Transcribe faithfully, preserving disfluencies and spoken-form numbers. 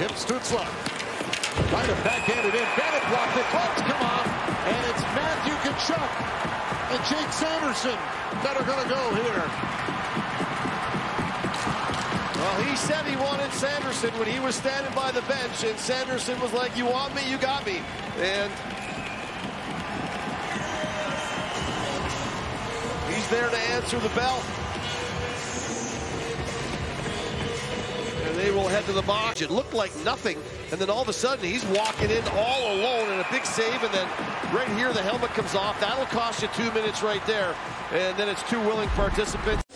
tips Stutzler. Trying to backhand it in. Bennett blocked it. Gloves come off. And it's Matthew Tkachuk and Jake Sanderson that are going to go here. Well, he said he wanted Sanderson when he was standing by the bench, and Sanderson was like, you want me, you got me. And he's there to answer the bell. And they will head to the box. It looked like nothing, and then all of a sudden he's walking in all alone and a big save, and then right here the helmet comes off. That'll cost you two minutes right there, and then it's two willing participants.